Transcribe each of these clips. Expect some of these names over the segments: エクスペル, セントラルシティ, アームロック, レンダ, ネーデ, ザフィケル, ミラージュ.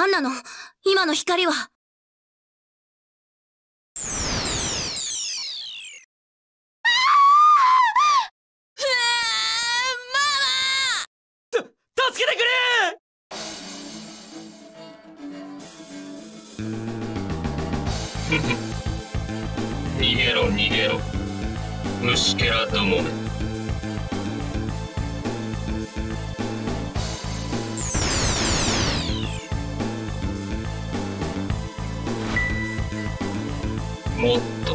何なの今の光は。助けてくれ。逃げろ逃げろ虫けらどもめ。もっと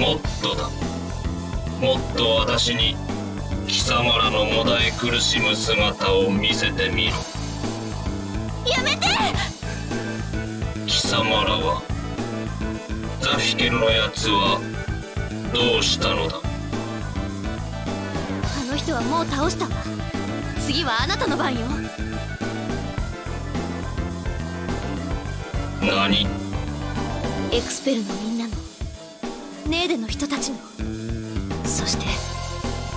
もっとだ。もっと私に貴様らのもだえ苦しむ姿を見せてみろ。やめて。貴様らはザフィケルのやつはどうしたのだ。あの人はもう倒したわ。次はあなたの番よ。何。エクスペルのみんなのネーデの人たちの、そして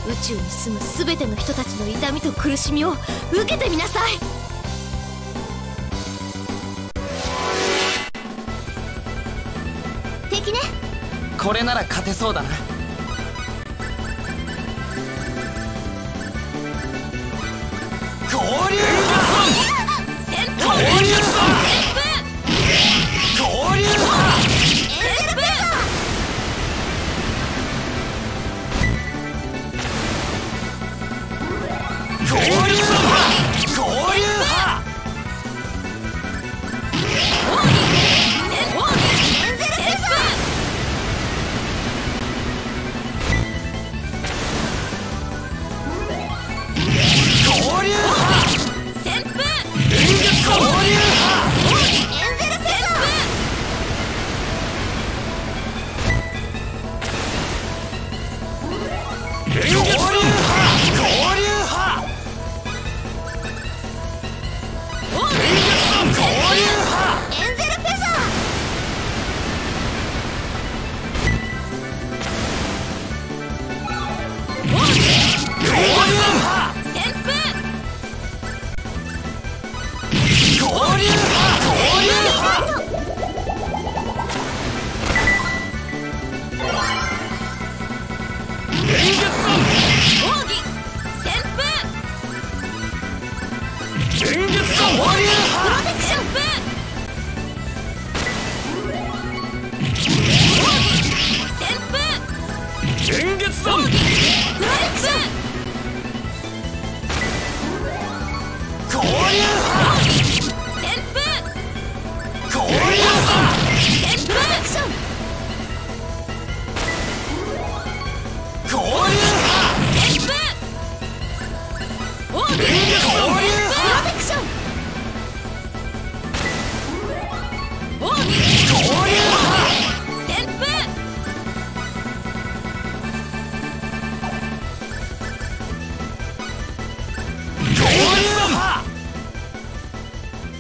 宇宙に住むすべての人たちの痛みと苦しみを受けてみなさい。敵ね。これなら勝てそうだな。合流だ。合流だ。合流だ。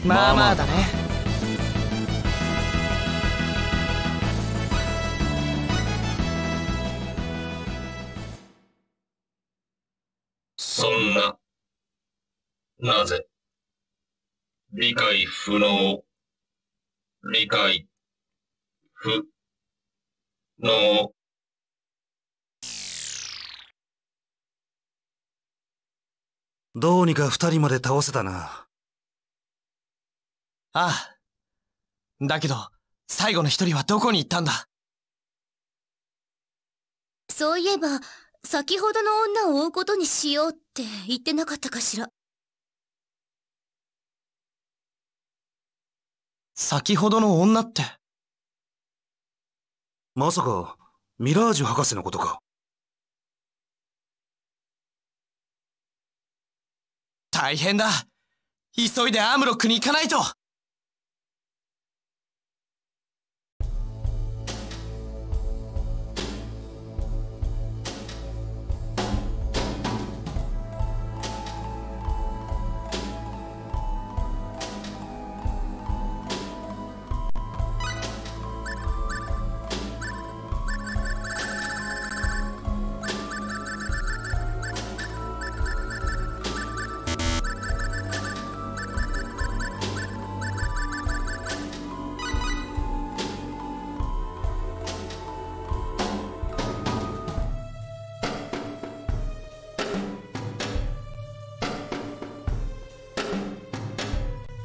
まあまあだね。そんな、なぜ理解不能、理解不能。どうにか2人まで倒せたな。ああ。だけど、最後の一人はどこに行ったんだ。そういえば、先ほどの女を追うことにしようって言ってなかったかしら。先ほどの女って。まさか、ミラージュ博士のことか。大変だ。急いでアームロックに行かないと。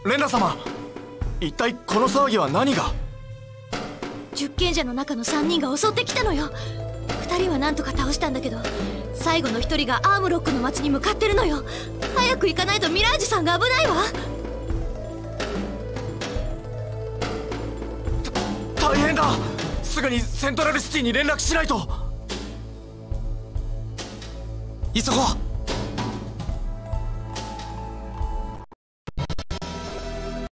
レンダ様、一体この騒ぎは何が？受刑者の中の3人が襲ってきたのよ。2人は何とか倒したんだけど、最後の1人がアームロックの町に向かってるのよ。早く行かないとミラージュさんが危ないわ。大変だ。すぐにセントラルシティに連絡しないと。急ごう。